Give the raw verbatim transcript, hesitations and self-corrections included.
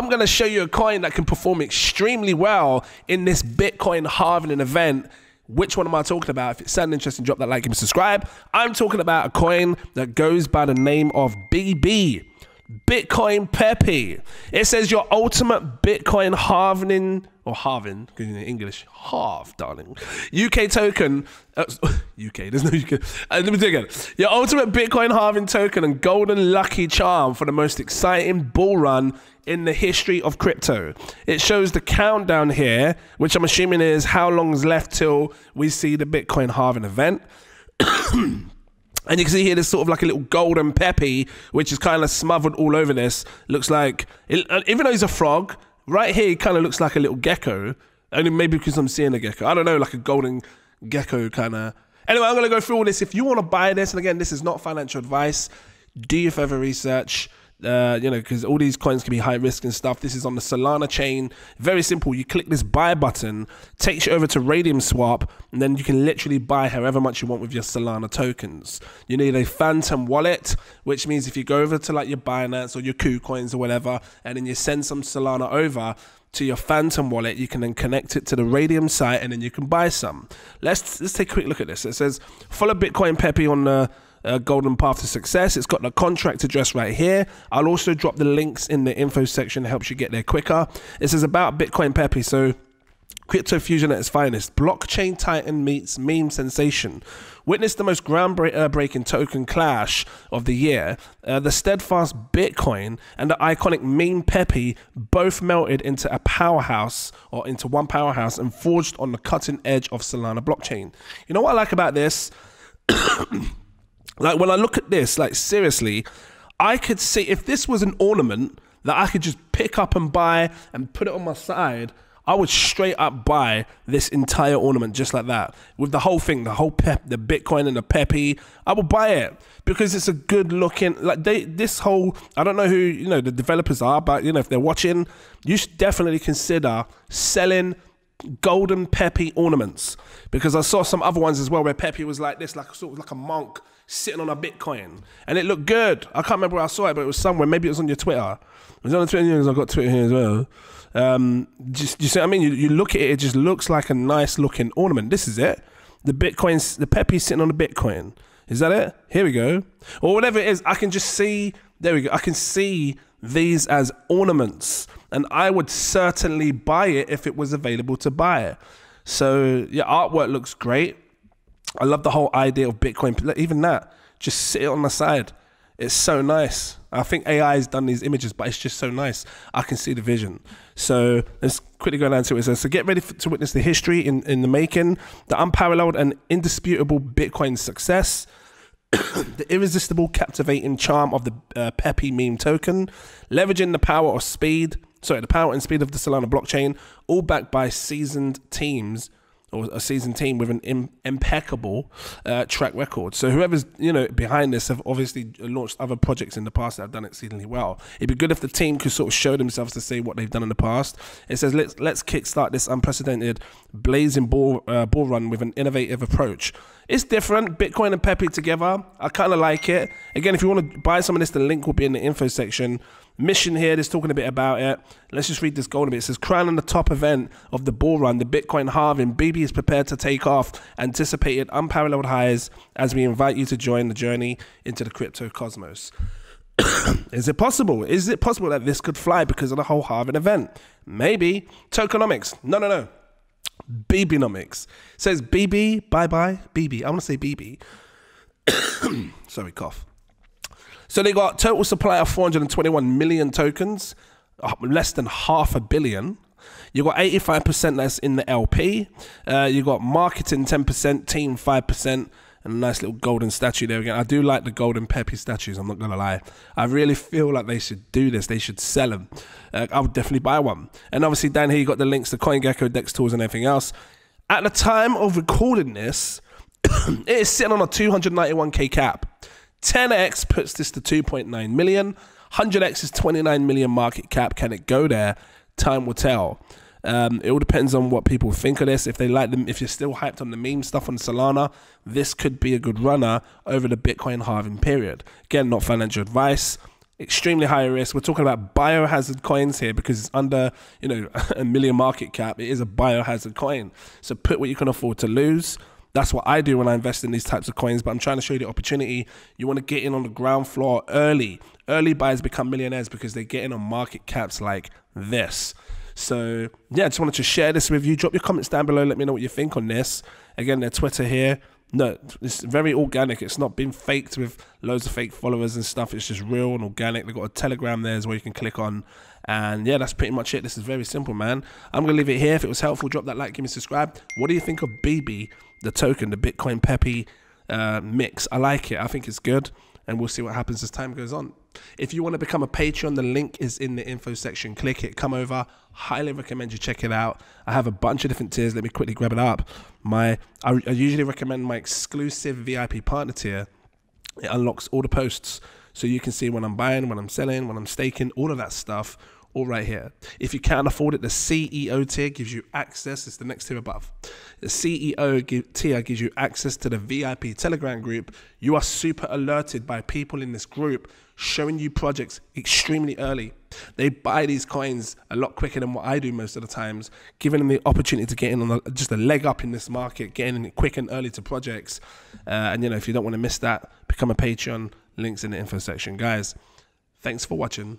I'm going to show you a coin that can perform extremely well in this Bitcoin halving event. Which one am I talking about? If it sounds interesting, drop that like and subscribe. I'm talking about a coin that goes by the name of B B, Bitcoin Pepe. It says your ultimate Bitcoin halving, or halving, because in English, half, darling. U K token, uh, U K, there's no U K. Uh, let me do it again. Your ultimate Bitcoin halving token and golden lucky charm for the most exciting bull run in the history of crypto. It shows the countdown here, which I'm assuming is how long's left till we see the Bitcoin halving event. And you can see here, there's sort of like a little golden Pepe, which is kind of smothered all over this. Looks like, it, even though he's a frog, right here he kind of looks like a little gecko. Only maybe because I'm seeing a gecko. I don't know, like a golden gecko kind of. Anyway, I'm going to go through all this. If you want to buy this, and again, this is not financial advice, do your further research. Uh, you know, because all these coins can be high risk and stuff. This is on the Solana chain. Very simple. You click this buy button, takes you over to Raydium Swap, and then you can literally buy however much you want with your Solana tokens. You need a Phantom wallet, which means if you go over to like your Binance or your KuCoins or whatever, and then you send some Solana over to your Phantom wallet, you can then connect it to the Raydium site, and then you can buy some. Let's let's take a quick look at this. It says follow Bitcoin Pepe on the Uh, golden path to success. It's got the contract address right here. I'll also drop the links in the info section. It helps you get there quicker. It says about Bitcoin Pepe. So crypto fusion at its finest. Blockchain titan meets meme sensation. Witness the most groundbreaking token clash of the year. Uh, the steadfast Bitcoin and the iconic meme Pepe both melted into a powerhouse, or into one powerhouse, and forged on the cutting edge of Solana blockchain. You know what I like about this? Like, when I look at this, like, seriously, I could see if this was an ornament that I could just pick up and buy and put it on my side, I would straight up buy this entire ornament just like that. With the whole thing, the whole pep, the Bitcoin and the Pepe, I would buy it because it's a good looking, like, they, this whole, I don't know who, you know, the developers are, but, you know, if they're watching, you should definitely consider selling golden Pepe ornaments, because I saw some other ones as well where Pepe was like this, like sort of like a monk sitting on a Bitcoin, and it looked good. I can't remember where I saw it, but it was somewhere. Maybe it was on your Twitter. It was on the Twitter because I've got Twitter here as well. Um, just you see what I mean? You, you look at it, it just looks like a nice looking ornament. This is it. The Bitcoin's, the Pepe sitting on the Bitcoin. Is that it? Here we go. Or whatever it is. I can just see. There we go. I can see these as ornaments, and I would certainly buy it if it was available to buy it. So yeah, artwork looks great. I love the whole idea of Bitcoin. Even that, just sit it on the side. It's so nice. I think A I has done these images, but it's just so nice. I can see the vision. So let's quickly go down to it. It says, so get ready for, to witness the history in, in the making, the unparalleled and indisputable Bitcoin success, the irresistible, captivating charm of the uh, Pepe meme token, leveraging the power of speed, sorry, the power and speed of the Solana blockchain, all backed by seasoned teams, or a seasoned team with an im impeccable uh, track record. So whoever's, you know, behind this have obviously launched other projects in the past that have done exceedingly well. It'd be good if the team could sort of show themselves to say what they've done in the past. It says, let's let's kickstart this unprecedented blazing ball, uh, ball run with an innovative approach. It's different, Bitcoin and Pepe together. I kind of like it. Again, if you want to buy some of this, the link will be in the info section. Mission here, there's talking a bit about it. Let's just read this golden bit. It says, crowning the top event of the bull run, the Bitcoin halving, B B is prepared to take off, anticipated unparalleled highs as we invite you to join the journey into the crypto cosmos. Is it possible? Is it possible that this could fly because of the whole halving event? Maybe. Tokenomics. No, no, no. B B-nomics. It says B B, bye-bye, B B. I want to say B B. Sorry, cough. So they got total supply of four hundred twenty-one million tokens, less than half a billion. You got eighty-five percent that's in the L P. Uh, you got marketing ten percent, team five percent, and a nice little golden statue there again. I do like the golden Pepe statues, I'm not going to lie. I really feel like they should do this. They should sell them. Uh, I would definitely buy one. And obviously down here you got the links to CoinGecko, DexTools, and everything else. At the time of recording this, it is sitting on a two hundred ninety-one K cap. ten X puts this to two point nine million. one hundred X is twenty-nine million market cap. Can it go there? Time will tell. Um, it all depends on what people think of this. If they like them, if you're still hyped on the meme stuff on Solana, this could be a good runner over the Bitcoin halving period. Again, not financial advice. extremely high risk. We're talking about biohazard coins here because it's under, you know, a million market cap. It is a biohazard coin. So put what you can afford to lose. That's what I do when I invest in these types of coins, but I'm trying to show you the opportunity. You want to get in on the ground floor early. Early buyers become millionaires because they get in on market caps like this. So yeah, I just wanted to share this with you. Drop your comments down below. Let me know what you think on this. Again, their Twitter here. No, it's very organic. It's not been faked with loads of fake followers and stuff. It's just real and organic. They've got a Telegram there as well you can click on. And yeah, that's pretty much it. This is very simple, man. I'm going to leave it here. If it was helpful, drop that like, give me a subscribe. What do you think of B B, the token, the Bitcoin Pepe uh, mix? I like it. I think it's good. And we'll see what happens as time goes on. If you want to become a Patreon, the link is in the info section. Click it, come over. Highly recommend you check it out. I have a bunch of different tiers. Let me quickly grab it up. My, I, I usually recommend my exclusive V I P partner tier. It unlocks all the posts. So you can see when I'm buying, when I'm selling, when I'm staking, all of that stuff, all right here. If you can't afford it, the C E O tier gives you access. It's the next tier above. The C E O give, tier gives you access to the V I P Telegram group. You are super alerted by people in this group showing you projects extremely early. They buy these coins a lot quicker than what I do most of the times, giving them the opportunity to get in on the, just a leg up in this market, getting in quick and early to projects. Uh, and you know, if you don't want to miss that, become a Patreon. Links in the info section. Guys, thanks for watching.